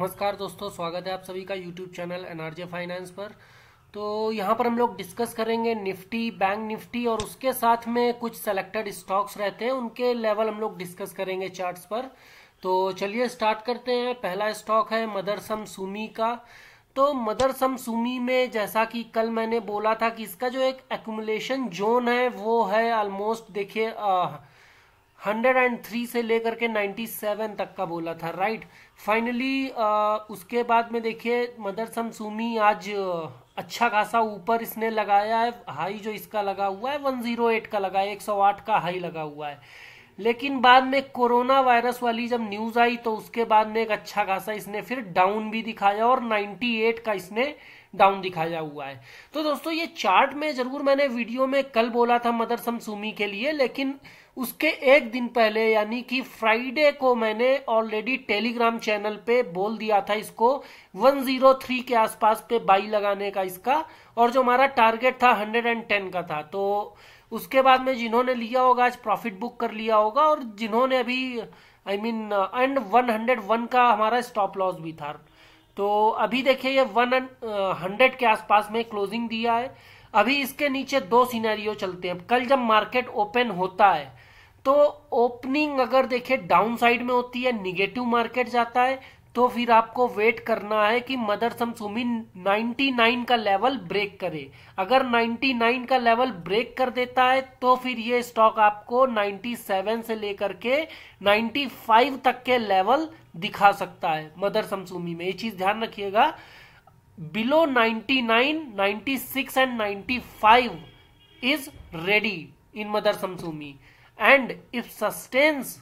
नमस्कार दोस्तों, स्वागत है आप सभी का यूट्यूब चैनल एनआरजे फाइनेंस पर। तो यहाँ पर हम लोग डिस्कस करेंगे निफ्टी, बैंक निफ्टी और उसके साथ में कुछ सेलेक्टेड स्टॉक्स रहते हैं, उनके लेवल हम लोग डिस्कस करेंगे चार्ट्स पर। तो चलिए स्टार्ट करते हैं। पहला स्टॉक है मदरसन सुमी का। तो मदरसन सुमी में जैसा कि कल मैंने बोला था कि इसका जो एक एक्यूमुलेशन जोन है वो है ऑलमोस्ट देखिए 103 से लेकर के 97 तक का बोला था, राइट। फाइनली उसके बाद में देखिए मदरसन सुमी आज अच्छा खासा ऊपर इसने लगाया है। हाई जो इसका लगा हुआ है 108 का लगा है, 108 का हाई लगा हुआ है। लेकिन बाद में कोरोना वायरस वाली जब न्यूज़ आई तो उसके बाद में एक अच्छा खासा इसने फिर डाउन भी दिखाया और 98 का इसने डाउन दिखाया हुआ है। तो दोस्तों ये चार्ट में जरूर मैंने वीडियो में कल बोला था मदरसन सुमी के लिए, लेकिन उसके एक दिन पहले यानी कि फ्राइडे को मैंने ऑलरेडी टेलीग्राम चैनल पे बोल दिया था इसको 103 के आसपास पे बाई लगाने का इसका, और जो हमारा टारगेट था 110 का था। तो उसके बाद में जिन्होंने लिया होगा आज प्रॉफिट बुक कर लिया होगा, और जिन्होंने अभी एंड 101 का हमारा स्टॉप लॉस भी था। तो अभी देखिए ये 100 के आसपास में क्लोजिंग दिया है। अभी इसके नीचे दो सिनेरियो चलते हैं। कल जब मार्केट ओपन होता है तो ओपनिंग अगर देखिए डाउन साइड में होती है, निगेटिव मार्केट जाता है, तो फिर आपको वेट करना है कि मदरसन सुमी 99 का लेवल ब्रेक करे। अगर 99 का लेवल ब्रेक कर देता है तो फिर ये स्टॉक आपको 97 से लेकर के 95 तक के लेवल दिखा सकता है। मदरसन सुमी में ये चीज ध्यान रखिएगा, below 99, 96 and 95 is ready in Motherson Sumi. And if sustains,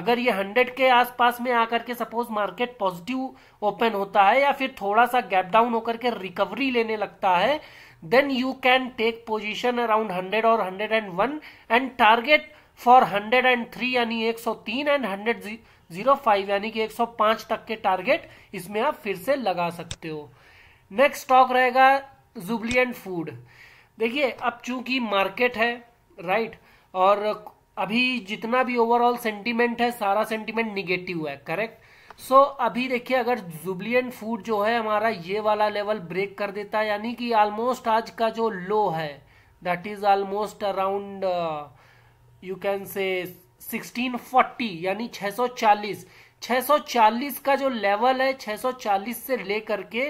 अगर ये 100 के आसपास में आकर के सपोज मार्केट पॉजिटिव ओपन होता है या फिर थोड़ा सा गैप डाउन होकर के रिकवरी लेने लगता है, then you can take position around 100 और 101 एंड टारगेट फॉर 103 यानी 103 एंड 105 यानी कि 105 तक के टारगेट इसमें आप फिर से लगा सकते हो। नेक्स्ट स्टॉक रहेगा जुबिलेंट फूड। देखिए अब चूंकि मार्केट है, राइट, और अभी जितना भी ओवरऑल सेंटीमेंट है सारा सेंटीमेंट निगेटिव है, करेक्ट। सो अभी देखिए अगर जुबिलेंट फूड जो है हमारा ये वाला लेवल ब्रेक कर देता है, यानी कि ऑलमोस्ट आज का जो लो है that is almost around you can say 1640 यानी 640 का जो लेवल है, 640 से लेकर के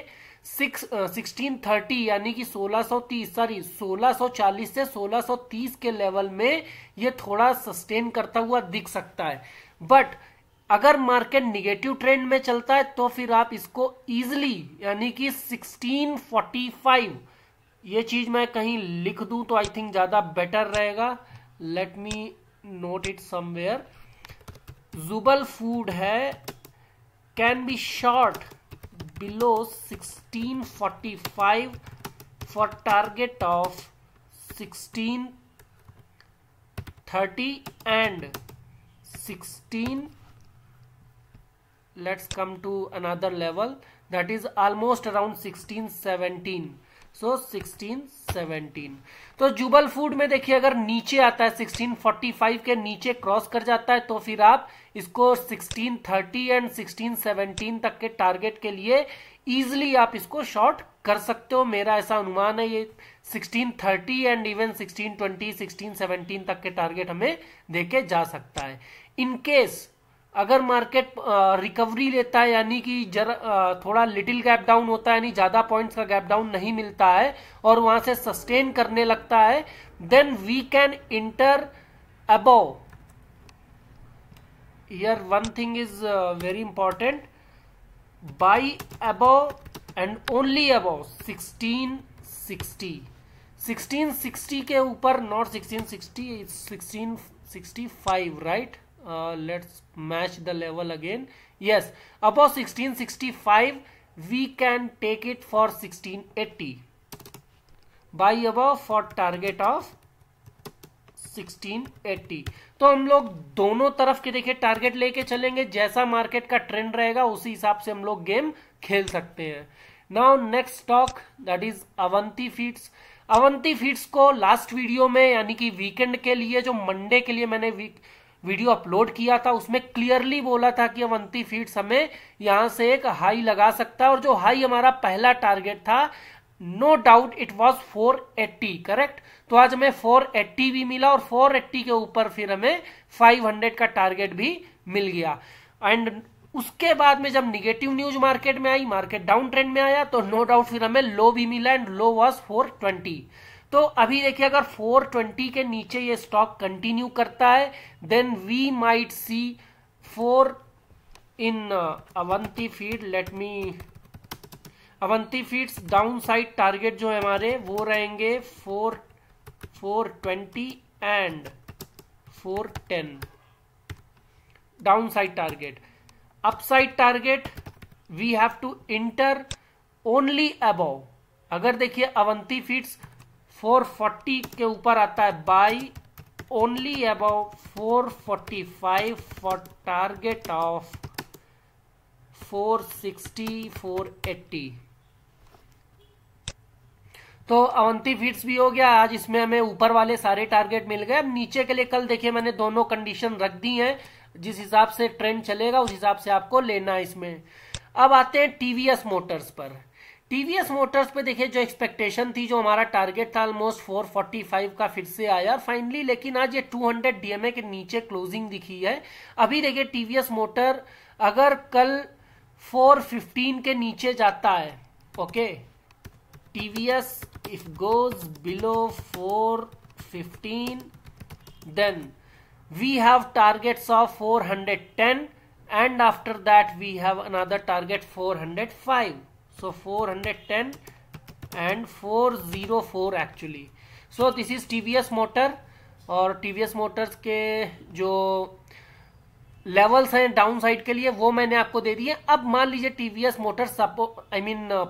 1630 यानी कि 1640 से 1630 के लेवल में ये थोड़ा सस्टेन करता हुआ दिख सकता है। बट अगर मार्केट निगेटिव ट्रेंड में चलता है तो फिर आप इसको इजिली यानी कि 1645, ये चीज मैं कहीं लिख दूं तो आई थिंक ज्यादा बेटर रहेगा। Let me note it somewhere. Jubbal food है, can be short below 1645 for target of 1630 and 16, let's come to another level that is almost around 1617. So 1617 तो जुबल फूड में देखिए अगर नीचे आता है 1645 के नीचे क्रॉस कर जाता है तो फिर आप इसको 1630 एंड 1617 तक के टारगेट के लिए ईजिली आप इसको शॉर्ट कर सकते हो। मेरा ऐसा अनुमान है ये 1630 एंड इवन 1620 1617 तक के टारगेट हमें देके जा सकता है। इनकेस अगर मार्केट रिकवरी लेता है यानी कि थोड़ा लिटिल गैप डाउन होता है यानी ज़्यादा पॉइंट्स का गैप डाउन नहीं मिलता है और वहाँ से सस्टेन करने लगता है, then we can enter above. Here one thing is very important, buy above and only above 1660 के ऊपर, not 1660 1665, right. Let's match the level again. Yes, above 1665 we can take it for 1680. Buy above for target of 1680. तो हम लोग दोनों तरफ के देखिए target लेके चलेंगे, जैसा मार्केट का ट्रेंड रहेगा उसी हिसाब से हम लोग गेम खेल सकते हैं। Now next stock that is Avanti Feeds. Avanti feeds को लास्ट वीडियो में यानी कि वीकेंड के लिए जो मंडे के लिए मैंने वीडियो अपलोड किया था उसमें क्लियरली बोला था कि अवंती फीड्स हमें यहां से एक हाई लगा सकता है और जो हाई हमारा पहला टारगेट था no doubt it was 480 correct. तो आज हमें 480 भी मिला और 480 के ऊपर फिर हमें 500 का टारगेट भी मिल गया। एंड उसके बाद में जब निगेटिव न्यूज मार्केट में आई, मार्केट डाउन ट्रेंड में आया तो नो डाउट फिर हमें लो भी मिला एंड लो वाज 420। तो अभी देखिए अगर 420 के नीचे ये स्टॉक कंटिन्यू करता है then we might see 4 in Avanti feed. Let me Avanti feeds downside target जो है हमारे वो रहेंगे 420 and 410 downside target. Upside target we have to enter only above. अगर देखिए अवंती फीड्स 440 के ऊपर आता है buy only above 445 for target of 460 480। तो अवंती फीड्स भी हो गया, आज इसमें हमें ऊपर वाले सारे टारगेट मिल गए। अब नीचे के लिए कल देखिए मैंने दोनों कंडीशन रख दी हैं, जिस हिसाब से ट्रेंड चलेगा उस हिसाब से आपको लेना है इसमें। अब आते हैं टीवीएस मोटर्स पर। टीवीएस मोटर्स पे देखिए जो एक्सपेक्टेशन थी, जो हमारा टारगेट था ऑलमोस्ट 445 का फिर से आया फाइनली, लेकिन आज ये 200 डीएमए के नीचे क्लोजिंग दिखी है। अभी देखिए टीवीएस मोटर अगर कल 415 के नीचे जाता है, okay TVS if goes below 415 then we have targets of 410 and after that we have another target 405, so 410 and 404 actually, so this is TVS motor। और TVS motors के जो लेवल्स हैं डाउन साइड के लिए वो मैंने आपको दे दिए। अब मान लीजिए टीवीएस मोटर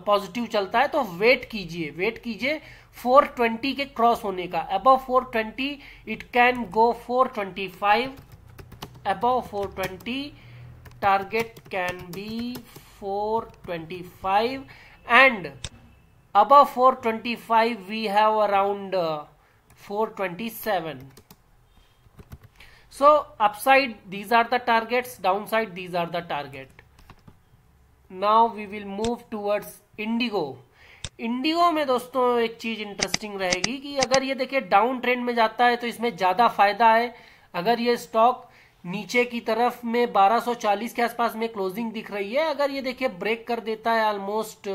पॉजिटिव चलता है तो वेट कीजिए 420 के क्रॉस होने का। Above 420 it can go 425, above 420 target can be 425 and above 425 we have around 427। So upside these are the targets, downside these are the target. Now we will move towards Indigo। Indigo में दोस्तों एक चीज interesting रहेगी कि अगर ये देखिए down trend में जाता है तो इसमें ज्यादा फायदा है। अगर ये स्टॉक नीचे की तरफ में 1240 के आसपास में क्लोजिंग दिख रही है, अगर ये देखिए ब्रेक कर देता है ऑलमोस्ट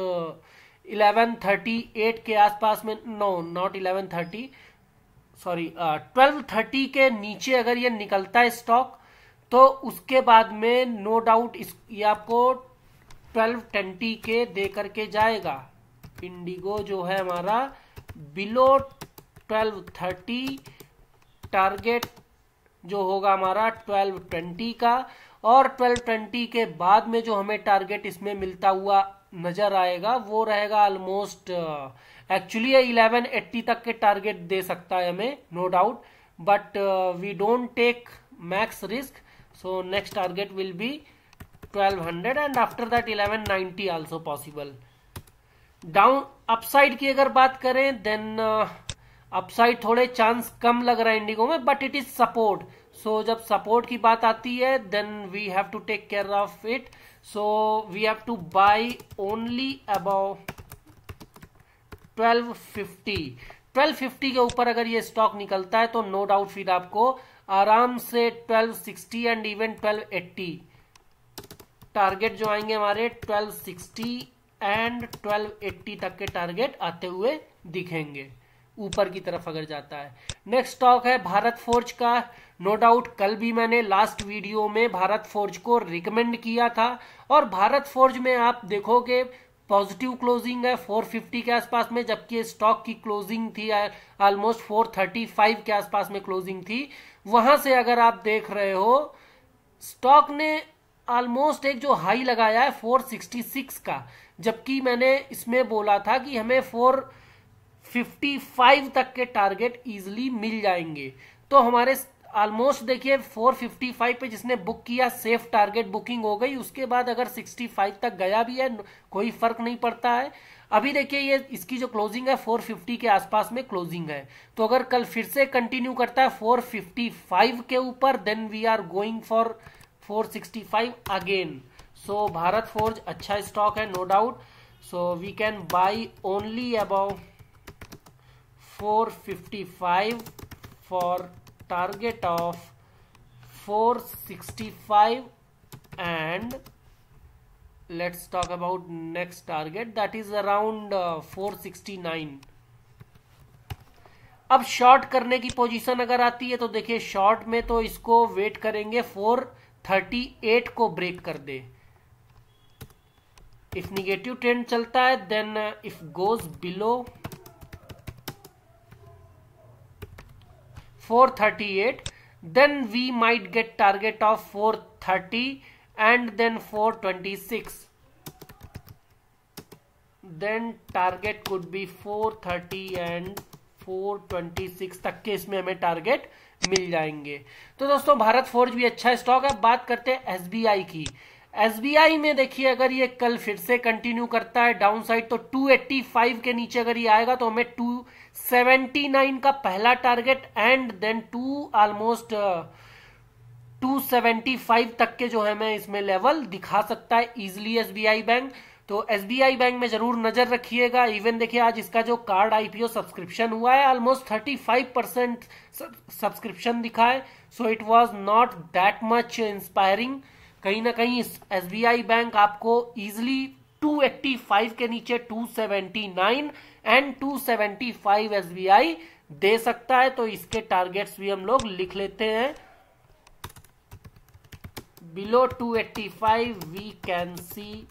1138 के आसपास में, नो नॉट 1130 सॉरी 1230 के नीचे अगर ये निकलता है स्टॉक तो उसके बाद में नो डाउट ये आपको 1220 के दे करके जाएगा। इंडिगो जो है हमारा बिलो 1230 टारगेट जो होगा हमारा 1220 का, और 1220 के बाद में जो हमें टारगेट इसमें मिलता हुआ नजर आएगा वो रहेगा ऑलमोस्ट एक्चुअली 1180 तक के टारगेट दे सकता है हमें no doubt, but we don't take max risk, so next target will be 1200 and after that 1190 also possible. Down upside की अगर बात करें देन अपसाइड थोड़े चांस कम लग रहा है इंडिगो में, but it is support. So जब सपोर्ट की बात आती है then we have to take care of it, so we have to buy only above 1250 के ऊपर अगर ये स्टॉक निकलता है तो नो डाउट फिर आपको आराम से 1260 एंड इवन 1280 टारगेट जो आएंगे हमारे 1260 एंड 1280 तक के टारगेट आते हुए दिखेंगे ऊपर की तरफ अगर जाता है। नेक्स्ट स्टॉक है भारत फोर्ज का। नो डाउट कल भी मैंने लास्ट वीडियो में भारत फोर्ज को रिकमेंड किया था और भारत फोर्ज में आप देखोगे पॉजिटिव क्लोजिंग है 450 के आसपास में, जबकि स्टॉक की क्लोजिंग थी ऑलमोस्ट 435 के आसपास में क्लोजिंग थी। वहां से अगर आप देख रहे हो स्टॉक ने ऑलमोस्ट एक जो हाई लगाया है 466 का, जबकि मैंने इसमें बोला था कि हमें 455 तक के टारगेट इजीली मिल जाएंगे। तो हमारे ऑलमोस्ट देखिए 455 पे जिसने बुक किया सेफ टारगेट बुकिंग हो गई, उसके बाद अगर 65 तक गया भी है कोई फर्क नहीं पड़ता है। अभी देखिए ये इसकी जो क्लोजिंग है 450 के आसपास में क्लोजिंग है, तो अगर कल फिर से कंटिन्यू करता है 455 के ऊपर then we are going for 465 again. So Bharat forge अच्छा स्टॉक है no doubt, so we can buy only about 455 for target of 465 and let's talk about next target that is around 469। अब शॉर्ट करने की position अगर आती है तो देखिए शॉर्ट में तो इसको वेट करेंगे 438 को ब्रेक कर दे। इफ निगेटिव ट्रेंड चलता है then if goes below 438 then we might get target of 430 and then 426, then target could be 430 and 426 तक के इसमें हमें टारगेट मिल जाएंगे। तो दोस्तों भारत फोर्ज भी अच्छा स्टॉक है। बात करते हैं SBI की। SBI में देखिए अगर ये कल फिर से कंटिन्यू करता है डाउनसाइड तो 285 के नीचे अगर ये आएगा तो हमें 279 का पहला टारगेट एंड देन ऑलमोस्ट 275 तक के जो है मैं इसमें लेवल दिखा सकता है इजिली SBI बैंक। तो SBI बैंक में जरूर नजर रखिएगा। इवन देखिए आज इसका जो कार्ड IPO सब्सक्रिप्शन हुआ है ऑलमोस्ट 35% सब्सक्रिप्शन दिखा है, so it was not that much inspiring. कहीं ना कहीं SBI बैंक आपको इजिली 285 के नीचे 279 एंड 275 SBI दे सकता है, तो इसके टारगेट्स भी हम लोग लिख लेते हैं। Below 285 we can see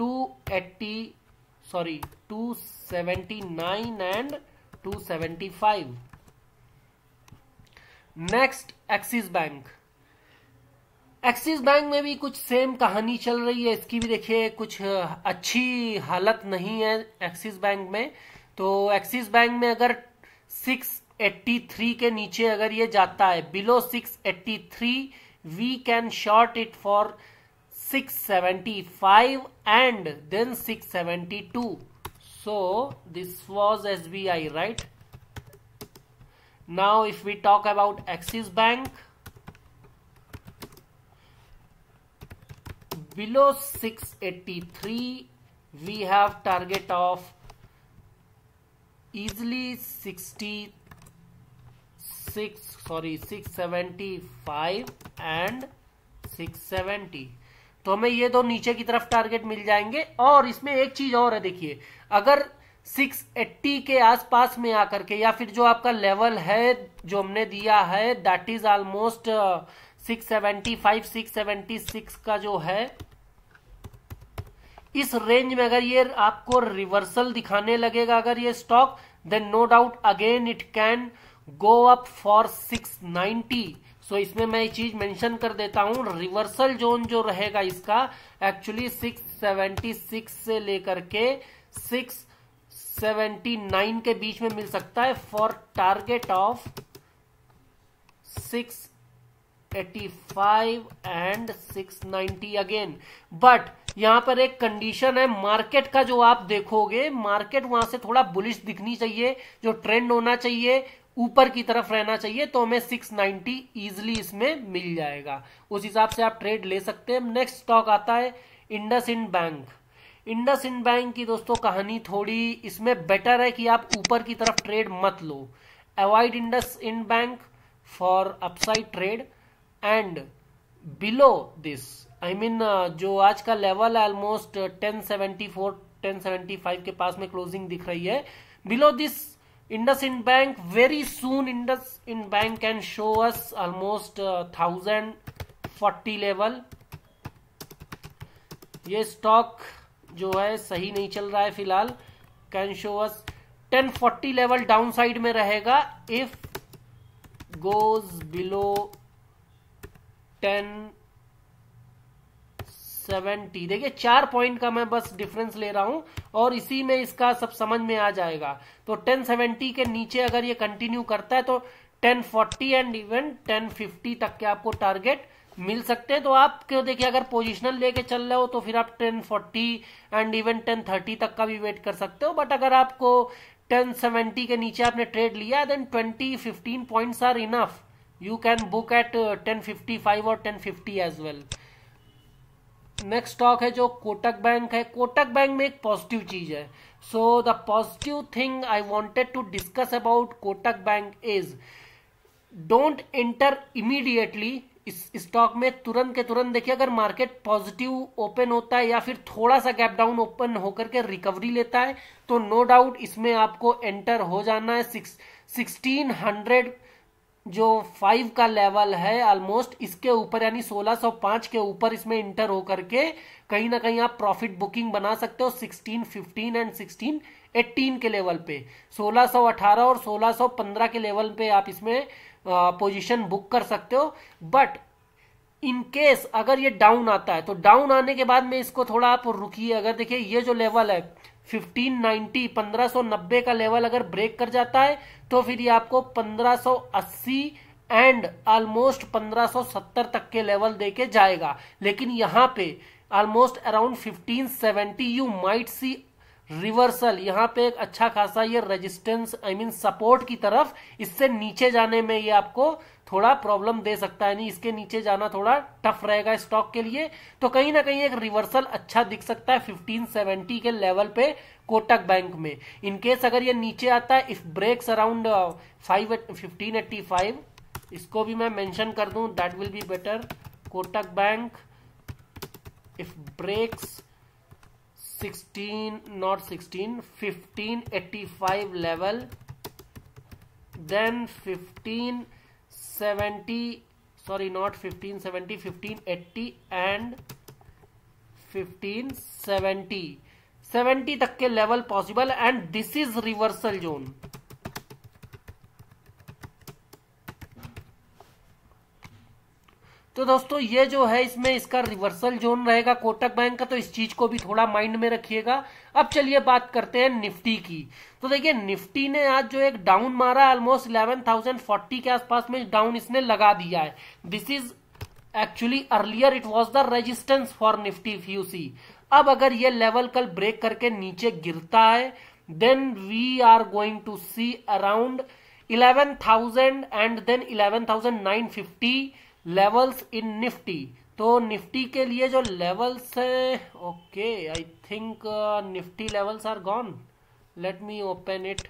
279 and 275। Next Axis bank. Axis bank में भी कुछ सेम कहानी चल रही है, इसकी भी देखिए कुछ अच्छी हालत नहीं है एक्सिस बैंक में। तो एक्सिस बैंक में अगर 683 के नीचे अगर ये जाता है below 683 we can short it for 675 and then 672। So this was SBI right. Now if we talk about Axis bank below 683 we have target of easily 675 and 670, तो हमें ये दो नीचे की तरफ टारगेट मिल जाएंगे। और इसमें एक चीज और है देखिए, अगर 680 के आसपास में आकर के या फिर जो आपका लेवल है जो हमने दिया है दैट इज ऑलमोस्ट 675 676 का जो है इस रेंज में अगर ये आपको रिवर्सल दिखाने लगेगा अगर ये stock then no doubt again it can go up for 690। So इसमें मैं ये चीज मेंशन कर देता हूं, रिवर्सल जोन जो रहेगा इसका एक्चुअली 676 से लेकर के 679 के बीच में मिल सकता है for target of 685 and 690 again. But यहां पर एक कंडीशन है, मार्केट का जो आप देखोगे मार्केट वहां से थोड़ा बुलिश दिखनी चाहिए, जो ट्रेंड होना चाहिए ऊपर की तरफ रहना चाहिए, तो हमें 690 इजिली इसमें मिल जाएगा। उस हिसाब से आप ट्रेड ले सकते हैं। नेक्स्ट स्टॉक आता है IndusInd बैंक। IndusInd बैंक की दोस्तों कहानी थोड़ी इसमें बेटर है कि आप ऊपर की तरफ ट्रेड मत लो, avoid IndusInd bank for upside trade and below this I mean जो आज का लेवल ऑलमोस्ट 1074 1075 के पास में क्लोजिंग दिख रही है, below this IndusInd bank very soon IndusInd bank can show us almost 1040 level. ये स्टॉक जो है सही नहीं चल रहा है फिलहाल, can show us 1040 level down side में रहेगा इफ गोज बिलो 1070। देखिए 4 पॉइंट का मैं बस डिफरेंस ले रहा हूं और इसी में इसका सब समझ में आ जाएगा। तो 1070 के नीचे अगर ये कंटिन्यू करता है तो 1040 एंड इवन 1050 तक के आपको टारगेट मिल सकते हैं। तो आप क्यों देखिए, अगर पोजीशनल लेके चल रहे हो तो फिर आप 1040 एंड इवन 1030 तक का भी वेट कर सकते हो। बट अगर आपको 1070 के नीचे आपने ट्रेड लिया then 20-15 points are enough, you can book at 1055 और 1050 एज वेल। नेक्स्ट स्टॉक है जो कोटक बैंक है। कोटक बैंक में एक पॉजिटिव चीज है। So the positive thing I wanted to discuss about Kotak bank is don't enter immediately इस स्टॉक में तुरंत के तुरंत। देखिए अगर मार्केट पॉजिटिव ओपन होता है या फिर थोड़ा सा गैप डाउन ओपन होकर के रिकवरी लेता है तो नो डाउट इसमें आपको एंटर हो जाना है। 1600 जो 5 का लेवल है ऑलमोस्ट इसके ऊपर यानी 1605 के ऊपर इसमें इंटर होकर के कहीं ना कहीं आप प्रॉफिट बुकिंग बना सकते हो 1615 एंड 1618 के लेवल पे। 1618 और 1615 के लेवल पे आप इसमें पोजीशन बुक कर सकते हो। बट इन केस अगर ये डाउन आता है तो डाउन आने के बाद में इसको थोड़ा आप रुकिए। अगर देखिए ये जो लेवल है 1590 का लेवल अगर ब्रेक कर जाता है तो फिर ये आपको 1580 एंड ऑलमोस्ट 1570 तक के लेवल देके जाएगा। लेकिन यहां पे almost around 1570 you might see reversal. यहाँ पे एक अच्छा खासा ये रेजिस्टेंस सपोर्ट की तरफ इससे नीचे जाने में ये आपको थोड़ा प्रॉब्लम दे सकता है, यानी इसके नीचे जाना थोड़ा टफ रहेगा स्टॉक के लिए। तो कहीं ना कहीं एक रिवर्सल अच्छा दिख सकता है 1570 के लेवल पे कोटक बैंक में। इनकेस अगर ये नीचे आता है इफ ब्रेक्स अराउंड 1585, इसको भी मैं मेंशन कर दूं that will be better. Kotak bank if breaks 1585 level, then 1570, sorry not 1570, 1580 and 1570 तक के level possible and this is reversal zone. तो दोस्तों ये जो है इसमें इसका रिवर्सल जोन रहेगा कोटक बैंक का, तो इस चीज को भी थोड़ा माइंड में रखिएगा। अब चलिए बात करते हैं निफ्टी की। तो देखिए निफ्टी ने आज जो एक डाउन मारा ऑलमोस्ट 11,040 के आसपास में डाउन इसने लगा दिया है। This is actually earlier it was the resistance for Nifty फ्यूसी। अब अगर ये लेवल कल ब्रेक करके नीचे गिरता है then we are going to see around 11,000 and then 11,950 levels in Nifty. तो निफ्टी के लिए जो लेवल्स है, okay I think Nifty levels are gone, let me open it.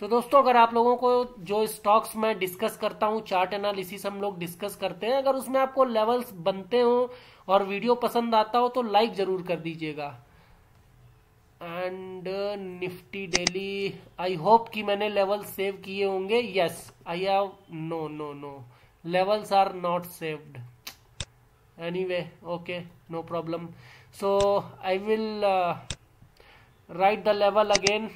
तो दोस्तों अगर आप लोगों को जो स्टॉक्स मैं डिस्कस करता हूं चार्ट एनालिसिस हम लोग डिस्कस करते हैं, अगर उसमें आपको लेवल्स बनते हो और वीडियो पसंद आता हो तो लाइक जरूर कर दीजिएगा। And Nifty daily I hope कि मैंने लेवल सेव किए होंगे। Yes I have, no no no levels are not saved, Anyway, okay, no problem. So I will write the level again.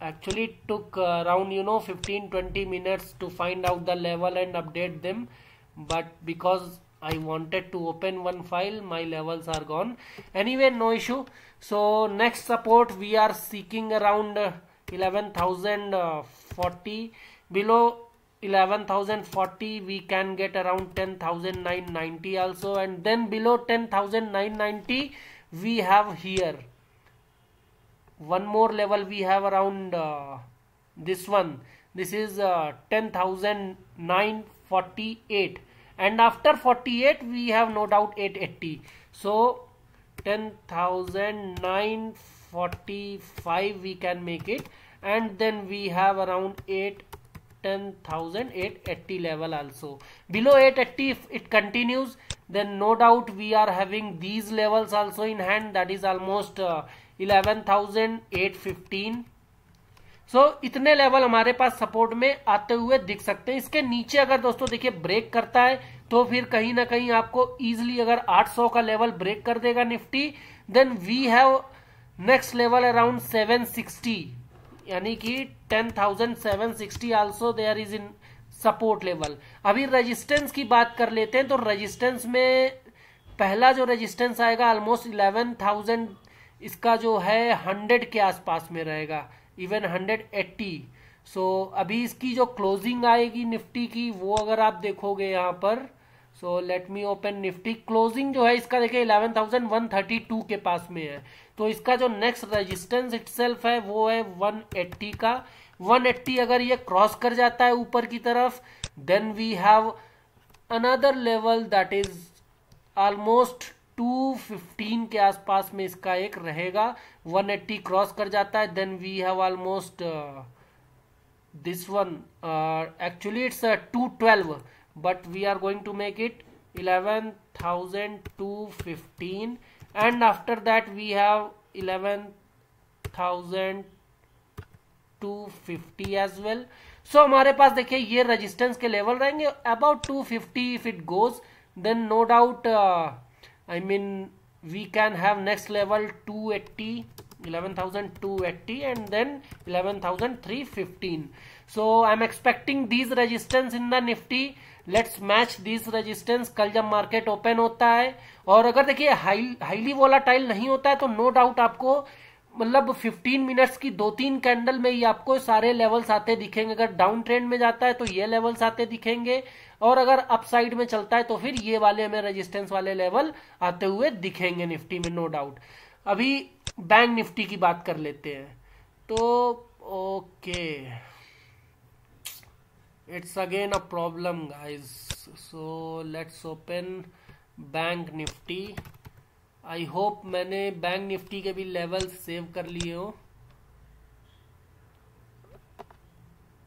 Actually it took around 15-20 minutes to find out the level and update them, but because I wanted to open one file, my levels are gone. Anyway, no issue. So next support we are seeking around 11,040. Below 11,040 we can get around 10,090. also, and then below 10,990 we have here one more level. We have around this one. This is 10,948. And after 48 we have no doubt 880. So 10,945 we can make it, and then we have around 10,880 level also. Below 880 if it continues then no doubt we are having these levels also in hand, that is almost 11,815. So इतने level हमारे पास support में आते हुए दिख सकते हैं। इसके नीचे अगर दोस्तों देखिए ब्रेक करता है तो फिर कहीं ना कहीं आपको इजीली अगर 800 का लेवल ब्रेक कर देगा Nifty then we have next level around 760, यानी कि 10,760 also there is in support level. अभी रेजिस्टेंस की बात कर लेते हैं। तो रेजिस्टेंस में पहला जो रेजिस्टेंस आएगा ऑलमोस्ट 11,000 इसका जो है 100 के आसपास में रहेगा, इवन 180। सो अभी इसकी जो क्लोजिंग आएगी निफ्टी की वो अगर आप देखोगे यहाँ पर, so let me open Nifty, closing जो है इसका देखिए 11,132 के पास में है। तो इसका जो नेक्स्ट रेजिस्टेंस इटसेल्फ है वो है 180 का। 180 अगर ये क्रॉस कर जाता है ऊपर की तरफ, then we have another level that is almost 215 के आसपास में इसका एक रहेगा। 180 क्रॉस कर जाता है then we have almost this one, actually it's 212 but we are going to make it 11,215 and after that we have 11,250 as well. So हमारे पास देखिए ये रेजिस्टेंस के लेवल रहेंगे about 250। If it goes then no doubt I mean we can have next level 280, 11,280 and then 11,315. So I'm expecting these resistance in the Nifty. Let's match these resistance कल जब market open होता है। और अगर देखिए highly volatile नहीं होता है तो no doubt आपको मतलब 15 मिनट्स की 2-3 कैंडल में ही आपको सारे लेवल्स आते दिखेंगे। अगर डाउन ट्रेंड में जाता है तो ये लेवल्स आते दिखेंगे और अगर अपसाइड में चलता है तो फिर ये वाले हमें रेजिस्टेंस वाले लेवल आते हुए दिखेंगे निफ्टी में, नो डाउट। अभी बैंक निफ्टी की बात कर लेते हैं तो okay, it's again a problem guys. So let's open bank Nifty. I hope मैंने बैंक निफ्टी के भी लेवल सेव कर लिए हो।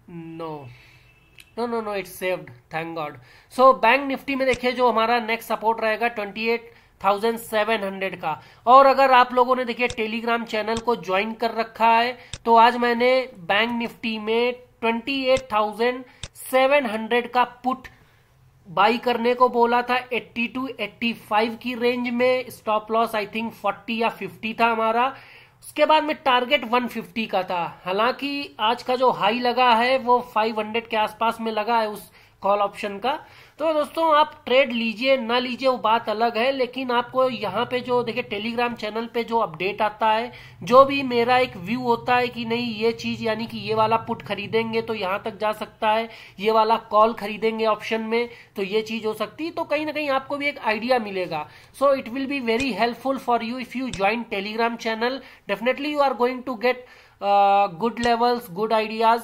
No no no no it's saved, thank God. So bank Nifty में देखिए जो हमारा नेक्स्ट सपोर्ट रहेगा 28,700 का। और अगर आप लोगों ने देखिए टेलीग्राम चैनल को ज्वाइन कर रखा है तो आज मैंने बैंक निफ्टी में 28,700 का पुट बाई करने को बोला था 82-85 की रेंज में। स्टॉप लॉस आई थिंक 40 या 50 था हमारा। उसके बाद में टारगेट 150 का था। हालांकि आज का जो हाई लगा है वो 500 के आसपास में लगा है उस कॉल ऑप्शन का। तो दोस्तों आप ट्रेड लीजिए ना लीजिए वो बात अलग है, लेकिन आपको यहाँ पे जो देखिए टेलीग्राम चैनल पे जो अपडेट आता है, जो भी मेरा एक व्यू होता है कि नहीं ये चीज यानी कि ये वाला पुट खरीदेंगे तो यहाँ तक जा सकता है, ये वाला कॉल खरीदेंगे ऑप्शन में तो ये चीज हो सकती है, तो कहीं ना कहीं आपको भी एक आइडिया मिलेगा। So it will be very helpful for you if you join Telegram channel. Definitely you are going to get good levels, good ideas.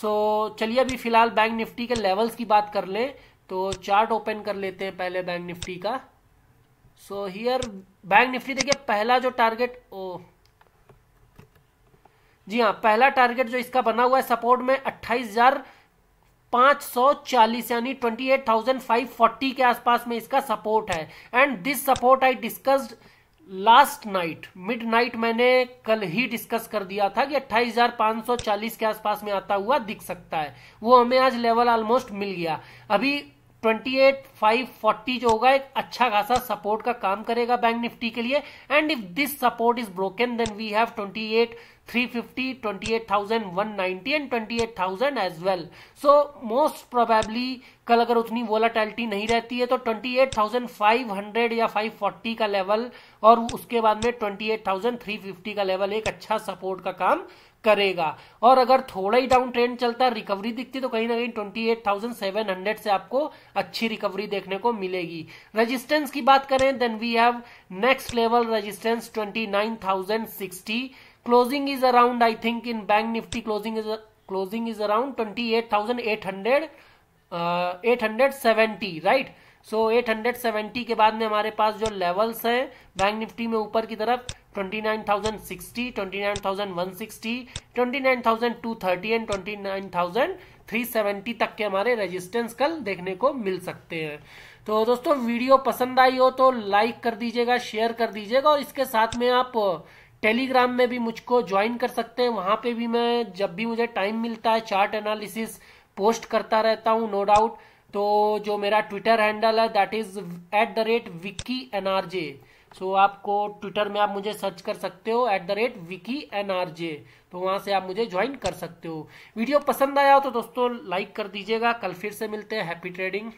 So चलिए अभी फिलहाल बैंक निफ्टी के लेवल्स की बात कर लें तो चार्ट ओपन कर लेते हैं पहले बैंक निफ्टी का। सो हियर बैंक निफ्टी देखिए पहला जो टारगेट, ओ जी हाँ, पहला टारगेट जो इसका बना हुआ है सपोर्ट में 28,540 यानी 28,540 के आसपास में इसका सपोर्ट है। And this support I discussed last night mid night, मैंने कल ही डिस्कस कर दिया था कि 28,540 के आसपास में आता हुआ दिख सकता है। वो हमें आज लेवल ऑलमोस्ट मिल गया। अभी 28,540 जो होगा एक अच्छा खासा सपोर्ट का काम करेगा बैंक निफ्टी के लिए। And if this support is broken then we have 28,350, 28,190 and 28,000 as well. So most probably कल अगर उतनी वोलाटिलिटी नहीं रहती है तो 28,500 या 540 का लेवल और उसके बाद में 28,350 का लेवल एक अच्छा सपोर्ट का काम करेगा। और अगर थोड़ा ही डाउन ट्रेंड चलता, रिकवरी दिखती तो कहीं ना कहीं 28,700 से आपको अच्छी रिकवरी देखने को मिलेगी। रेजिस्टेंस की बात करें then we have next level resistance 29,060। Closing is around I think in bank Nifty closing is around 28,870 right. So 870 के बाद में हमारे पास जो लेवल्स हैं बैंक निफ्टी में ऊपर की तरफ 29,060, 29,160, 29,230 एंड 29,370 तक के हमारे रेजिस्टेंस कल देखने को मिल सकते हैं। तो दोस्तों वीडियो पसंद आई हो तो लाइक कर दीजिएगा, शेयर कर दीजिएगा और इसके साथ में आप टेलीग्राम में भी मुझको ज्वाइन कर सकते हैं। वहां पे भी मैं जब भी मुझे टाइम मिलता है चार्ट एनालिसिस पोस्ट करता रहता हूँ, नो डाउट। तो जो मेरा ट्विटर हैंडल है दैट इज @wikieNRJ। सो आपको ट्विटर में आप मुझे सर्च कर सकते हो @wikieNRJ, तो वहां से आप मुझे ज्वाइन कर सकते हो। वीडियो पसंद आया हो तो दोस्तों लाइक कर दीजिएगा। कल फिर से मिलते हैं। Happy trading.